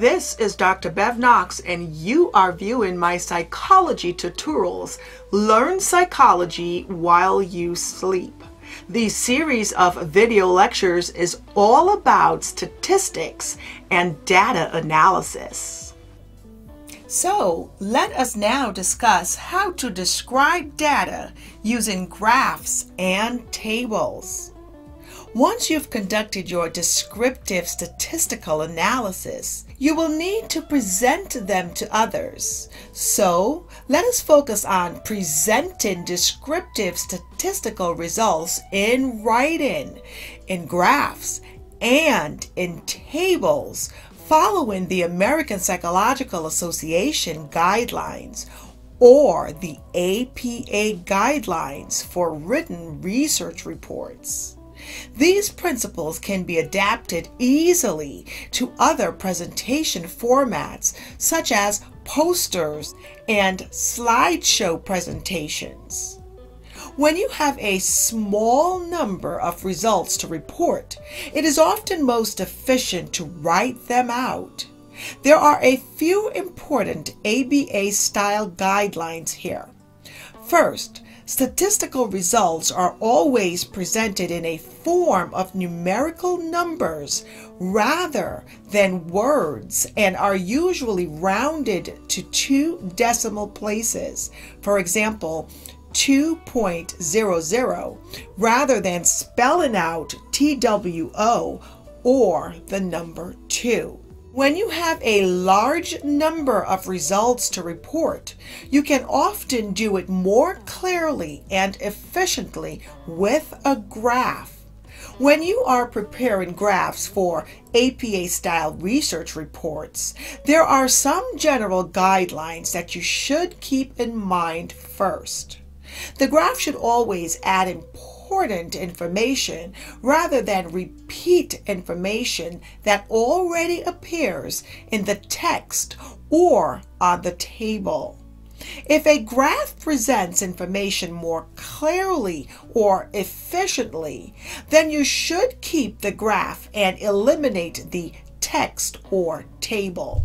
This is Dr. Bev Knox, and you are viewing my psychology tutorials, Learn Psychology While You Sleep. This series of video lectures is all about statistics and data analysis. So, let us now discuss how to describe data using graphs and tables. Once you've conducted your descriptive statistical analysis, you will need to present them to others. So, let us focus on presenting descriptive statistical results in writing, in graphs, and in tables, following the American Psychological Association guidelines, or the APA guidelines for written research reports. These principles can be adapted easily to other presentation formats such as posters and slideshow presentations. When you have a small number of results to report, it is often most efficient to write them out. There are a few important ABA-style guidelines here. First, statistical results are always presented in a form of numerical numbers rather than words and are usually rounded to two decimal places. For example, 2.00 rather than spelling out TWO or the number 2. When you have a large number of results to report, you can often do it more clearly and efficiently with a graph. When you are preparing graphs for APA-style research reports, there are some general guidelines that you should keep in mind first. The graph should always add important information rather than repeat information that already appears in the text or on the table. If a graph presents information more clearly or efficiently, then you should keep the graph and eliminate the text or table.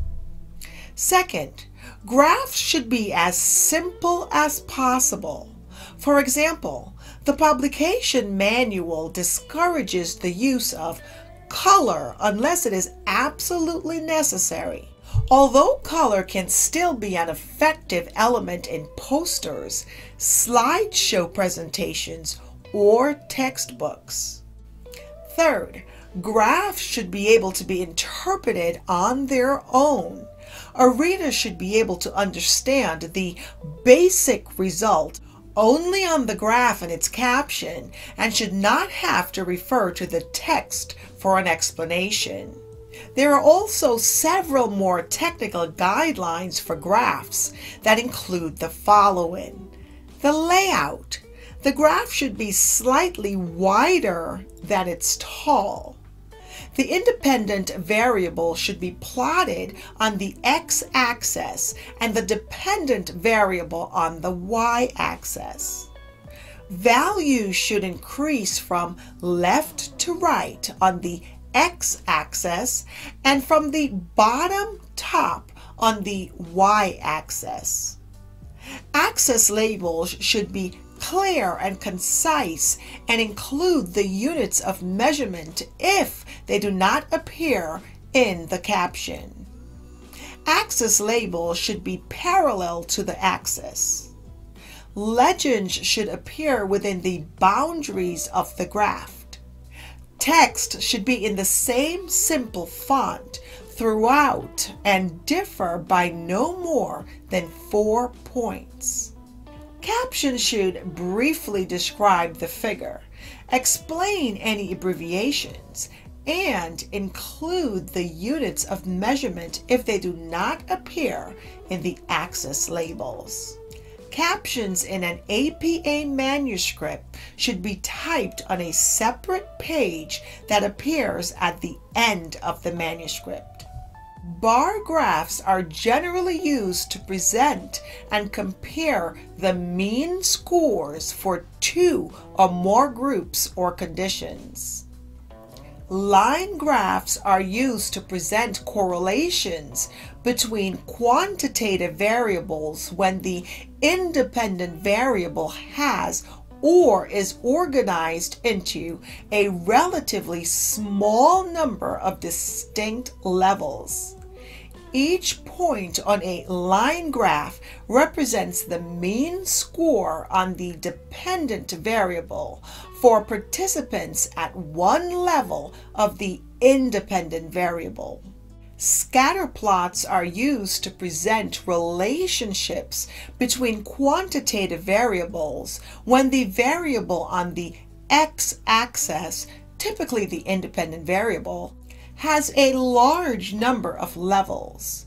Second, graphs should be as simple as possible. For example, the publication manual discourages the use of color unless it is absolutely necessary. Although color can still be an effective element in posters, slideshow presentations, or textbooks. Third, graphs should be able to be interpreted on their own. A reader should be able to understand the basic result only on the graph and its caption, and should not have to refer to the text for an explanation. There are also several more technical guidelines for graphs that include the following. The layout. The graph should be slightly wider than it's tall. The independent variable should be plotted on the x-axis and the dependent variable on the y-axis. Values should increase from left to right on the x-axis and from the bottom top on the y-axis. Axis labels should be clear and concise and include the units of measurement if they do not appear in the caption. Axis labels should be parallel to the axis. Legends should appear within the boundaries of the graph. Text should be in the same simple font throughout and differ by no more than 4 points. Captions should briefly describe the figure, explain any abbreviations, and include the units of measurement if they do not appear in the axis labels. Captions in an APA manuscript should be typed on a separate page that appears at the end of the manuscript. Bar graphs are generally used to present and compare the mean scores for two or more groups or conditions. Line graphs are used to present correlations between quantitative variables when the independent variable has or is organized into a relatively small number of distinct levels. Each point on a line graph represents the mean score on the dependent variable for participants at one level of the independent variable. Scatter plots are used to present relationships between quantitative variables when the variable on the x-axis, typically the independent variable, has a large number of levels.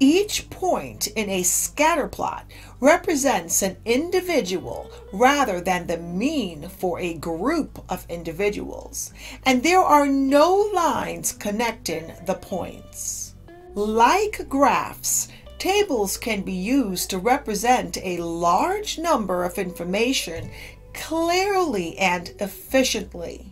Each point in a scatter plot represents an individual rather than the mean for a group of individuals, and there are no lines connecting the points. Like graphs, tables can be used to represent a large number of information clearly and efficiently.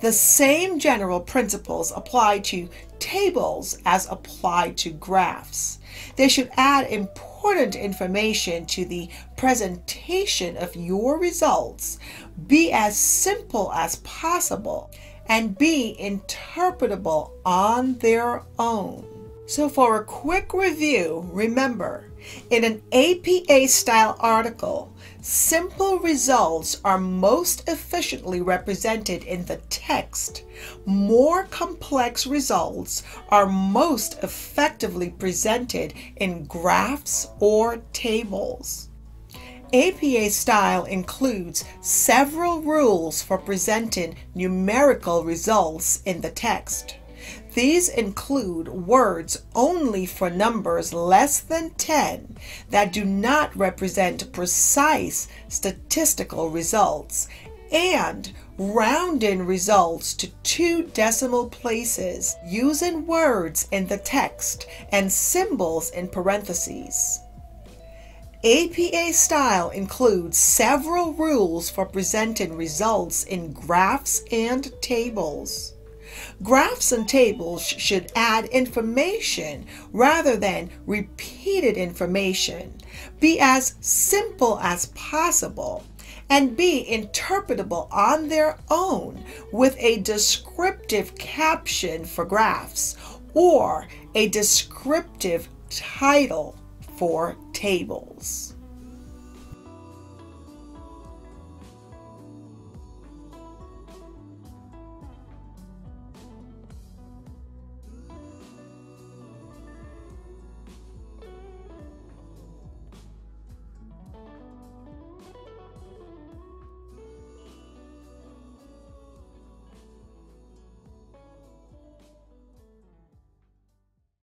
The same general principles apply to tables as applied to graphs. They should add important information to the presentation of your results, be as simple as possible, and be interpretable on their own. So for a quick review, remember, in an APA-style article, simple results are most efficiently represented in the text. More complex results are most effectively presented in graphs or tables. APA style includes several rules for presenting numerical results in the text. These include words only for numbers less than 10 that do not represent precise statistical results, and rounding results to 2 decimal places using words in the text and symbols in parentheses. APA style includes several rules for presenting results in graphs and tables. Graphs and tables should add information rather than repeated information, be as simple as possible, and be interpretable on their own with a descriptive caption for graphs or a descriptive title for tables.